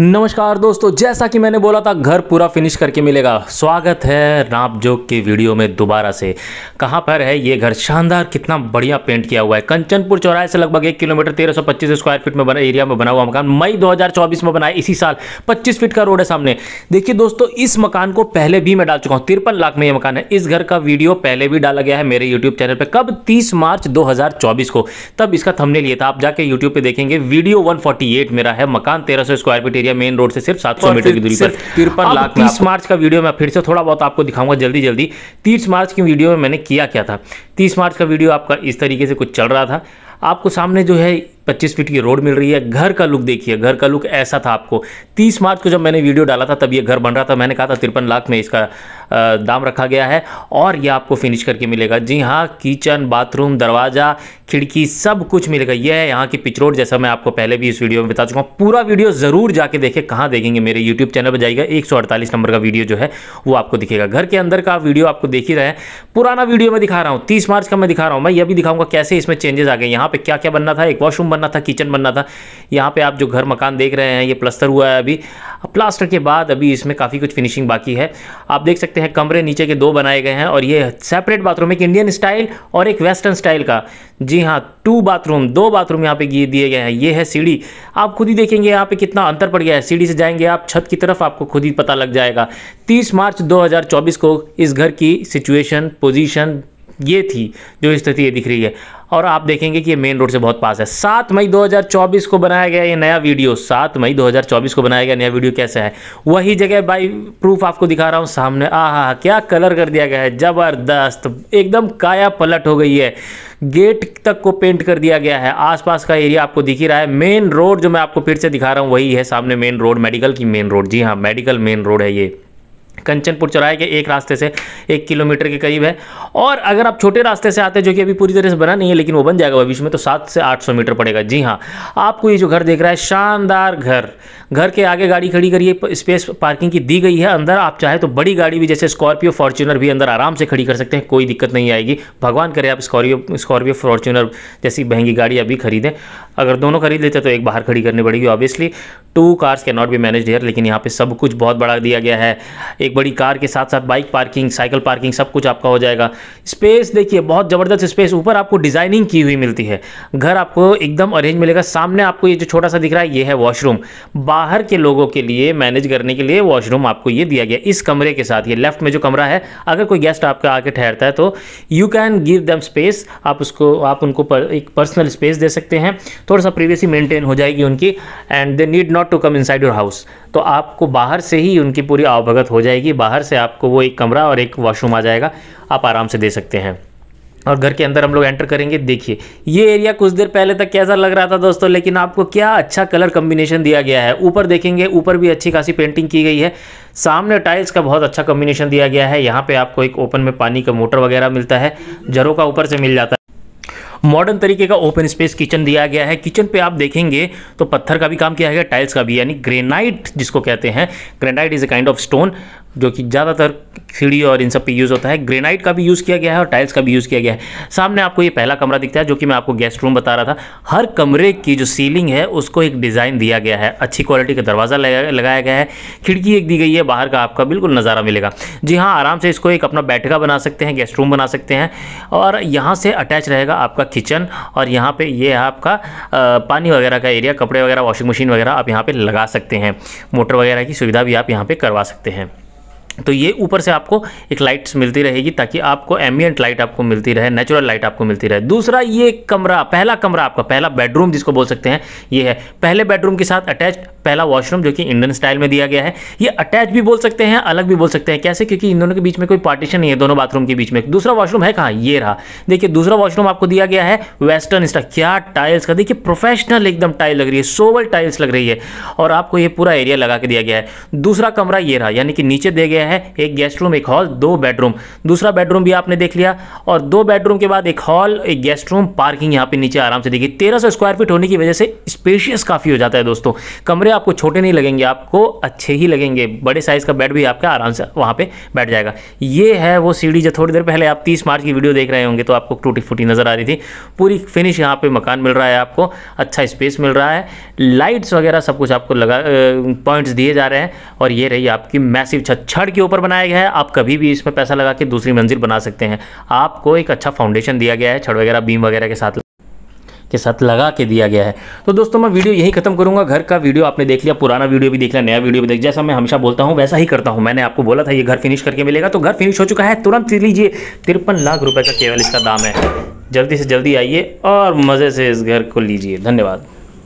नमस्कार दोस्तों, जैसा कि मैंने बोला था घर पूरा फिनिश करके मिलेगा। स्वागत है नाप जोक की वीडियो में दोबारा से। कहाँ पर है ये घर? शानदार, कितना बढ़िया पेंट किया हुआ है। कंचनपुर चौराहे से लगभग 1 किलोमीटर 1325 स्क्वायर फीट में बना एरिया में बना हुआ मकान मई 2024 में बनाया। इसी साल 25 फीट का रोड है सामने। देखिए दोस्तों, इस मकान को पहले भी मैं डाल चुका हूँ, 53 लाख में ये मकान है। इस घर का वीडियो पहले भी डाला गया है मेरे यूट्यूब चैनल पर, कब? 30 मार्च 2024 को। तब इसका थंबनेल लिया था, आप जाके यूट्यूब पर देखेंगे। वीडियो 148 मेरा है। मकान 1300 स्क्वायर फीट मेन रोड से सिर्फ 700 मीटर की दूरी पर। 53 लाख 30 मार्च का वीडियो मैं फिर से थोड़ा बहुत आपको दिखाऊंगा जल्दी। 30 मार्च की वीडियो में मैंने किया क्या था? 30 मार्च का वीडियो आपका इस तरीके से कुछ चल रहा था। आपको सामने जो है 25 फीट की रोड मिल रही है। घर का लुक देखिए, घर का लुक ऐसा था। आपको 30 मार्च को जब मैंने वीडियो डाला था तब ये घर बन रहा था। मैंने कहा था 53 लाख में इसका दाम रखा गया है और ये आपको फिनिश करके मिलेगा। जी हाँ, किचन, बाथरूम, दरवाज़ा, खिड़की सब कुछ मिलेगा। यह है यहाँ की पिच रोड, जैसा मैं आपको पहले भी इस वीडियो में बता चुका हूँ। पूरा वीडियो ज़रूर जाके देखें। कहाँ देखेंगे? मेरे यूट्यूब चैनल पर जाइएगा, 148 नंबर का वीडियो जो है वो आपको दिखेगा। घर के अंदर का वीडियो आपको देख ही रहे हैं, पुराना वीडियो मैं दिखा रहा हूँ, 30 मार्च का मैं दिखा रहा हूँ। मैं यह भी दिखाऊंगा कैसे इसमें चेंजेस आ गए, यहाँ पे क्या क्या बनना था। एक वॉशरूम बनना था, किचन बनना था। यहाँ पे आप जो घर मकान देख रहे हैं ये प्लास्टर हुआ है अभी। प्लास्टर के बाद अभी इसमें काफ़ी कुछ फिनिशिंग बाकी है। आप देख सकते हैं कमरे नीचे के 2 बनाए गए हैं और ये सेपरेट बाथरूम, एक इंडियन स्टाइल और एक वेस्टर्न स्टाइल का। जी हाँ, 2 बाथरूम, 2 बाथरूम यहाँ पे दिए गए हैं। ये है सीढ़ी, आप खुद ही देखेंगे यहाँ पे कितना अंतर पड़ गया है। सीढ़ी से जाएंगे आप छत की तरफ, आपको खुद ही पता लग जाएगा। 30 मार्च 2024 को इस घर की सिचुएशन, पोजीशन ये थी, जो स्थिति ये दिख रही है। और आप देखेंगे कि ये मेन रोड से बहुत पास है। 7 मई 2024 को बनाया गया ये नया वीडियो। 7 मई 2024 को बनाया गया नया वीडियो कैसा है? वही जगह बाई प्रूफ आपको दिखा रहा हूँ सामने। आहा, क्या कलर कर दिया गया है, ज़बरदस्त, एकदम काया पलट हो गई है। गेट तक को पेंट कर दिया गया है। आसपास का एरिया आपको दिख ही रहा है। मेन रोड जो मैं आपको फिर से दिखा रहा हूँ वही है सामने, मेन रोड, मेडिकल की मेन रोड। जी हाँ, मेडिकल मेन रोड है ये। कंचनपुर चौराहे के एक रास्ते से 1 किलोमीटर के करीब है। और अगर आप छोटे रास्ते से आते हैं, जो कि अभी पूरी तरह से बना नहीं है लेकिन वो बन जाएगा भविष्य में, तो 700 से 800 मीटर पड़ेगा। जी हाँ, आपको ये जो घर देख रहा है, शानदार घर। घर के आगे गाड़ी खड़ी करिए, स्पेस पार्किंग की दी गई है। अंदर आप चाहे तो बड़ी गाड़ी भी, जैसे स्कॉर्पियो, फॉर्च्यूनर भी अंदर आराम से खड़ी कर सकते हैं, कोई दिक्कत नहीं आएगी। भगवान करे आप स्कॉर्पियो फॉर्च्यूनर जैसी महंगी गाड़ी अभी खरीदें। अगर दोनों खरीद लेते तो एक बाहर खड़ी करनी पड़ेगी obviously. 2 cars can not be managed here, लेकिन यहाँ पे सब कुछ बहुत बड़ा दिया गया है। एक बड़ी कार के साथ साथ बाइक पार्किंग, साइकिल पार्किंग सब कुछ आपका हो जाएगा। स्पेस देखिए, बहुत ज़बरदस्त स्पेस। ऊपर आपको डिज़ाइनिंग की हुई मिलती है, घर आपको एकदम अरेंज मिलेगा। सामने आपको ये जो छोटा सा दिख रहा है ये है वॉशरूम। बाहर के लोगों के लिए मैनेज करने के लिए वॉशरूम आपको ये दिया गया इस कमरे के साथ। ये लेफ्ट में जो कमरा है, अगर कोई गेस्ट आपका आके ठहरता है तो you can give them space. आप उनको एक पर्सनल स्पेस दे सकते हैं, थोड़ा सा प्राइवेसी मेंटेन हो जाएगी उनकी। And they need not to come inside your house. तो आपको बाहर से ही उनकी पूरी आवभगत हो जाएगी। बाहर से आपको वो एक कमरा और एक वॉशरूम आ जाएगा, आप आराम से दे सकते हैं। और घर के अंदर हम लोग एंटर करेंगे। देखिए ये एरिया कुछ देर पहले तक कैसा लग रहा था दोस्तों, लेकिन आपको क्या अच्छा कलर कॉम्बिनेशन दिया गया है। ऊपर देखेंगे, ऊपर भी अच्छी खासी पेंटिंग की गई है। सामने टाइल्स का बहुत अच्छा कॉम्बिनेशन दिया गया है। यहाँ पे आपको एक ओपन में पानी का मोटर वगैरह मिलता है, झरों का ऊपर से मिल जाता है। मॉडर्न तरीके का ओपन स्पेस किचन दिया गया है। किचन पे आप देखेंगे तो पत्थर का भी काम किया गया, टाइल्स का भी, यानी ग्रेनाइट जिसको कहते हैं। Granite is a kind of stone जो कि ज़्यादातर सीढ़ी और इन सब पे यूज़ होता है। ग्रेनाइट का भी यूज़ किया गया है और टाइल्स का भी यूज़ किया गया है। सामने आपको ये पहला कमरा दिखता है, जो कि मैं आपको गेस्ट रूम बता रहा था। हर कमरे की जो सीलिंग है उसको एक डिज़ाइन दिया गया है, अच्छी क्वालिटी का दरवाज़ा लगाया गया है, खिड़की एक दी गई है, बाहर का आपका बिल्कुल नज़ारा मिलेगा। जी हाँ, आराम से इसको एक अपना बैठका बना सकते हैं, गेस्ट रूम बना सकते हैं। और यहाँ से अटैच रहेगा आपका किचन और यहाँ पर ये आपका पानी वगैरह का एरिया, कपड़े वगैरह, वॉशिंग मशीन वगैरह आप यहाँ पर लगा सकते हैं। मोटर वगैरह की सुविधा भी आप यहाँ पर करवा सकते हैं। तो ये ऊपर से आपको एक लाइट्स मिलती रहेगी, ताकि आपको एम्बियंट लाइट आपको मिलती रहे, नेचुरल लाइट आपको मिलती रहे। दूसरा ये कमरा, पहला कमरा आपका, पहला बेडरूम जिसको बोल सकते हैं, ये है। पहले बेडरूम के साथ अटैच पहला वॉशरूम, जो कि इंडियन स्टाइल में दिया गया है। ये अटैच भी बोल सकते हैं, अलग भी बोल सकते हैं। कैसे? क्योंकि इन दोनों के बीच में कोई पार्टीशन नहीं है, दोनों बाथरूम के बीच में। दूसरा वॉशरूम है कहाँ? ये रहा, देखिए दूसरा वॉशरूम आपको दिया गया है वेस्टर्न स्टाइल। क्या टाइल्स का, देखिए प्रोफेशनल एकदम टाइल लग रही है, सोवल टाइल्स लग रही है। और आपको ये पूरा एरिया लगा के दिया गया है। दूसरा कमरा ये रहा, यानी कि नीचे दिया गया है है, एक गेस्ट रूम, एक हॉल, दो बेडरूम। दूसरा बेडरूम भी आपने देख लिया, और दो बेडरूम के बाद एक हॉल, एक गेस्ट रूम, पार्किंग यहाँ पे नीचे आराम से देखिए। 1300 स्क्वायर फीट होने की वजह से स्पेशियस काफ़ी हो जाता है दोस्तों। कमरे आपको छोटे नहीं लगेंगे, आपको अच्छे ही लगेंगे। बड़े साइज़ का बेड भी आपका आराम से वहाँ पे बैठ जाएगा। ये है वो सीढ़ी जो थोड़ी देर पहले आप 30 मार्च की वीडियो देख रहे होंगे तो आपको टूटी फूटी नज़र आ रही थी। पूरी फिनिश यहाँ पे मकान मिल रहा है आपको, अच्छा स्पेस मिल रहा है, लाइट्स वगैरह सब कुछ आपको लगा पॉइंट्स दिए जा रहे हैं। और ये रही आपकी मैसिव छत, छड़ के ऊपर बनाया गया है। आप कभी भी इसमें पैसा लगा के दूसरी मंजिल बना सकते हैं। आपको एक अच्छा फाउंडेशन दिया गया है, छड़ वगैरह बीम वगैरह के साथ लगा के दिया गया है। तो दोस्तों मैं वीडियो यही खत्म करूंगा। घर का वीडियो आपने देख लिया, पुराना वीडियो भी देख लिया, नया वीडियो भी देख, जैसा मैं हमेशा बोलता हूं वैसा ही करता हूं। मैंने आपको बोला था ये घर फिनिश करके मिलेगा, तो घर फिनिश हो चुका है। तुरंत लीजिए, 53 लाख रुपए का केवल इसका दाम है। जल्दी से जल्दी आइए और मज़े से इस घर को लीजिए। धन्यवाद।